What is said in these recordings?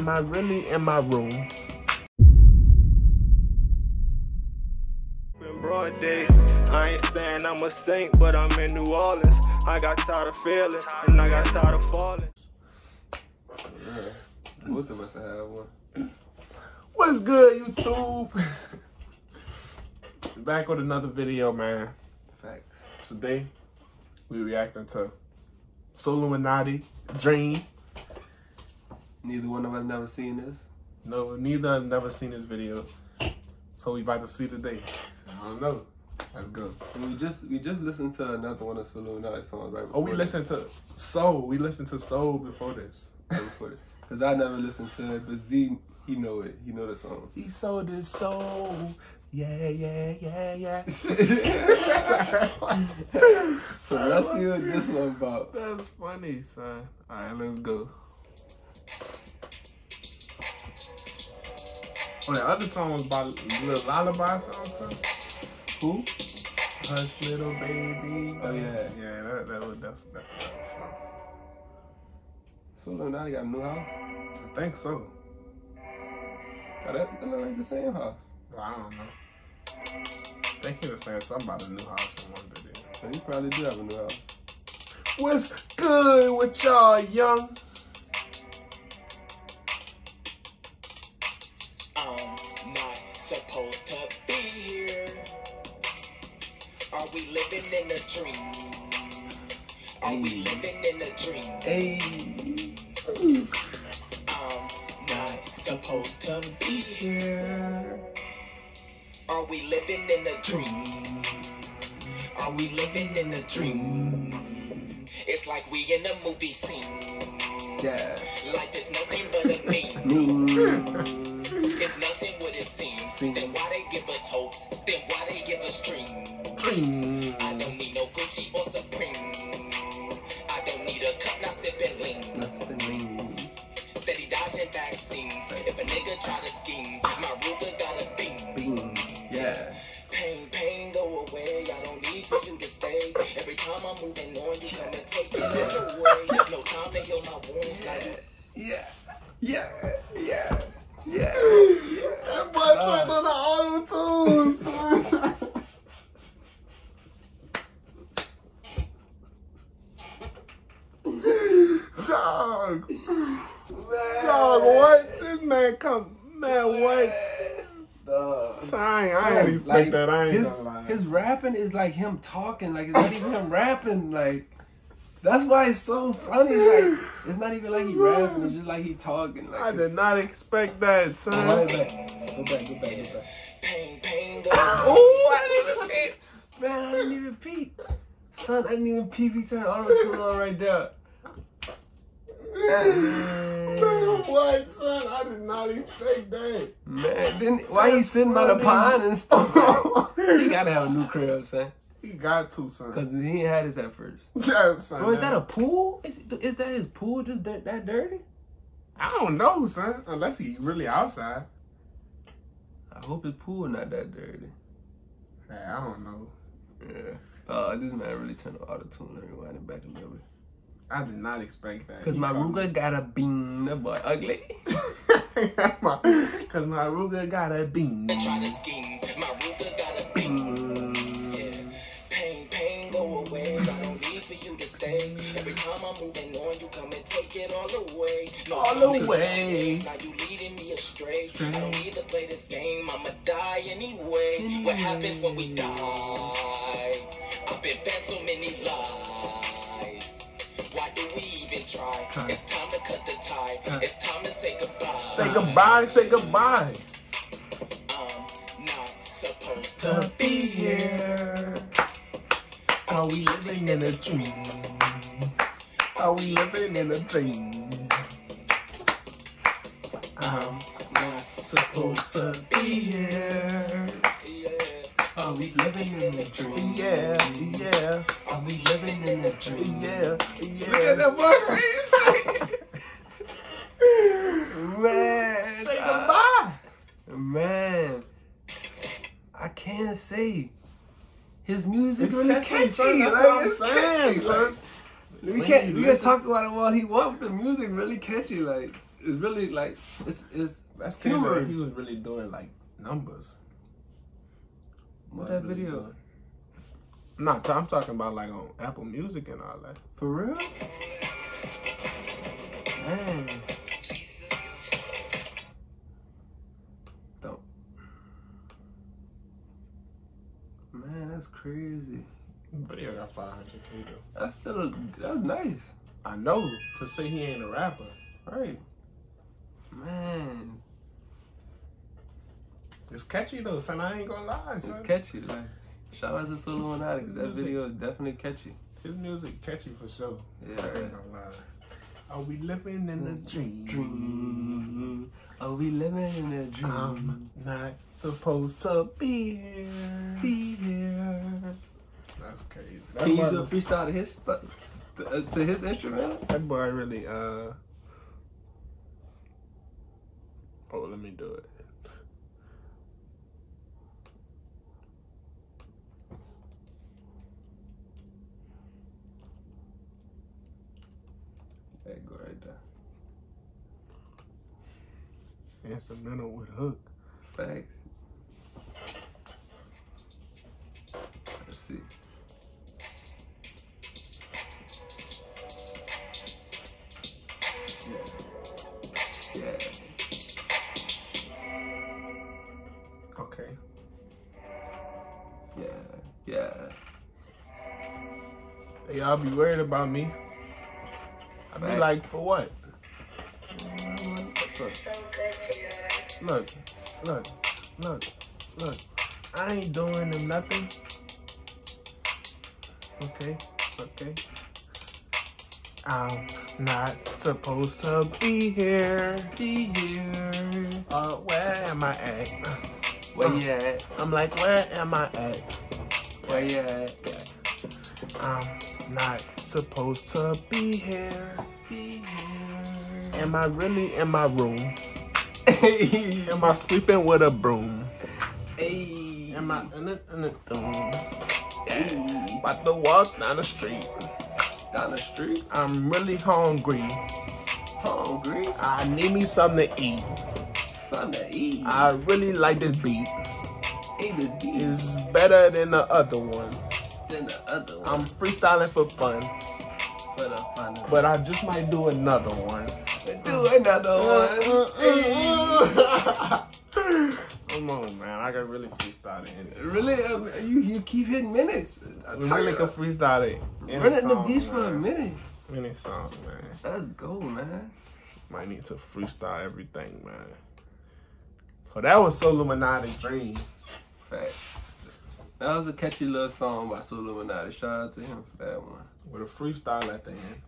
am I really in my room? In broad day, I ain't saying I'm a saint, but I'm in New Orleans. I got tired of failing, and I got tired of falling. Both of us have one. What's good, YouTube? Back with another video, man. Facts. Today, we reacting to SoLLUMINATI, Dream. Neither one of us never seen this. No, neither have never seen this video. So we about to see today. I don't know. That's good. And we just listened to another one of SoLLUMINATI songs right before. Oh, we listened to Soul. We listened to Soul before this. Right before this. Cause I never listened to it, but Z, he know it. He know the song. He sold his soul. Yeah, yeah, yeah, yeah. So let's see what this one about. That's funny, son. All right, let's go. Oh, the other song was about Little Lullaby song. Who? Hush, little baby. Oh yeah, yeah. That's what that was from. SoLLUMINATI got a new house? I think so. Oh, that look like the same house. Well, I don't know. I think he was saying something about a new house in one video. So he probably do have a new house. What's good with y'all, young? I'm not supposed to be here. Are we living in a dream? Are we living in a dream? Hey. I'm not supposed to be here. Are we living in a dream? Are we living in a dream? It's like we in a movie scene. Yeah. Life is nothing but a meme. It's nothing what it seems. Then why they give us hope? Then why they give us dreams? I don't need no Gucci or Supreme. I don't need a cup, not sip and lean. Yeah. That boy turned on the auto-tune. Dog. Man. Dog, what? This man come. Man, what? So I ain't expect like, that. I ain't gonna lie. His rapping is like him talking. Like, it's not even him rapping. Like, that's why it's so funny. Like, it's not even like he rapping, it's just like he talking. Like, I did not expect that, son. Go back, go back. Pain, go. Oh, I didn't even peep. Man, I didn't even peep. Son, I didn't even peep. He turned all the time on right there. Man, what, son? I did not expect that. Man, why he sitting by the pond and stuff? He gotta have a new crib, son. He got to, son. Because he ain't had this at first. Yeah, son. Bro, is that a pool? Is that his pool just that dirty? I don't know, son. Unless he's really outside. I hope his pool not that dirty. Hey, I don't know. Yeah. This man really turned the auto-tune. Let me wind it back a little bit. I did not expect that. Because my Ruger got a bean. That boy ugly. Because my Ruger got a bean. They try to scheme. My Ruger got a bean. Every time I'm moving on, you come and take it all away. No, all away. Now you leading me astray. I don't need to play this game. I'ma die anyway. What happens when we die? I've been fed so many lies. Why do we even try? It's time to cut the tie. It's time to say goodbye. Say goodbye. Say goodbye. I'm not supposed to be here. Are we living in a dream? Are we living in a dream? I'm not supposed to be here. Are we living in a dream? Yeah. Are we living in a dream? Yeah. Look at that voice. Man. Say goodbye. Man. I can't say. His music really catchy, son. That's what I'm saying, son. We can talk about it while he wants. The music really catchy, like. it's really like it's that's crazy. He was really doing like numbers. What that really video? Doing? Nah, I'm talking about like on Apple Music and all that. For real? Man. Don't. Man, that's crazy. Video got 500K though. That's still that's nice. I know. To say he ain't a rapper. Right. Man. It's catchy though, son. I ain't gonna lie, son. It's catchy, like. Shout out to SoLLUMINATI. That video is definitely catchy. His music catchy for sure. Yeah. I ain't gonna lie. Are we living in a dream? Are we living in a dream? I'm not supposed to be here. That's crazy. That can you do a freestyle to his stuff? To his instrument? That boy really, Oh, let me do it. That go right there. Instrumental with hook. Facts. Let's see. Yeah. Yeah. Okay. Yeah. Yeah. Hey, y'all be worried about me. I be like, for what? Look. Look. I ain't doing nothing. Okay. I'm not supposed to be here. Where am I at? Where you at? I'm like, where am I at? Where you at? I'm not supposed to be here. Am I really in my room? Am I sweeping with a broom? Hey. Am I in it, yeah. About to walk down the street. Down the street, I'm really hungry. Hungry? I need me something to eat. I really like this beat. Hey, this beat is better than the other one. I'm freestyling for fun. But I just might do another one. Come on, man. I can really freestyle it. Really? You keep hitting minutes. I really can freestyle it. Run at the beach for a minute. Mini song, man. Let's go, man. Might need to freestyle everything, man. So that was SoLLUMINATI Dream. Facts. That was a catchy little song by SoLLUMINATI. Shout out to him for that one. With a freestyle at the end.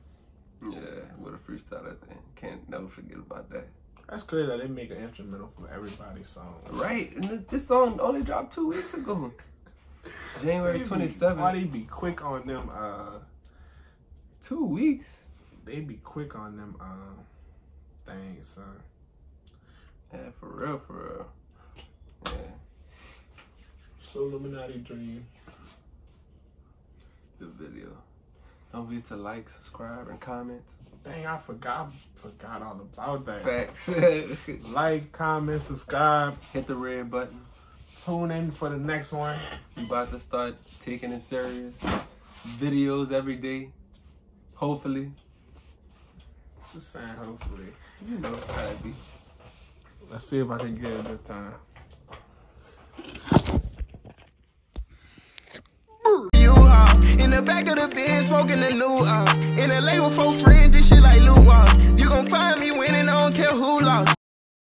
Yeah, with a freestyle at the end. Can't never forget about that. That's crazy that they make an instrumental for everybody's song. Right, and this song only dropped 2 weeks ago. January 27th. Why they be quick on them, 2 weeks? They be quick on them, things, son. Yeah, for real. Yeah. SoLLUMINATI Dream. The video. Don't forget to like, subscribe, and comment. Dang, I forgot all about that. Facts. Like, comment, subscribe. Hit the red button. Tune in for the next one. We about to start taking it serious. Videos every day. Hopefully. Just saying hopefully. You know how it be. Let's see if I can get it this time. In the back of the bed, smoking a new, in LA with 4 friends and shit like Lou.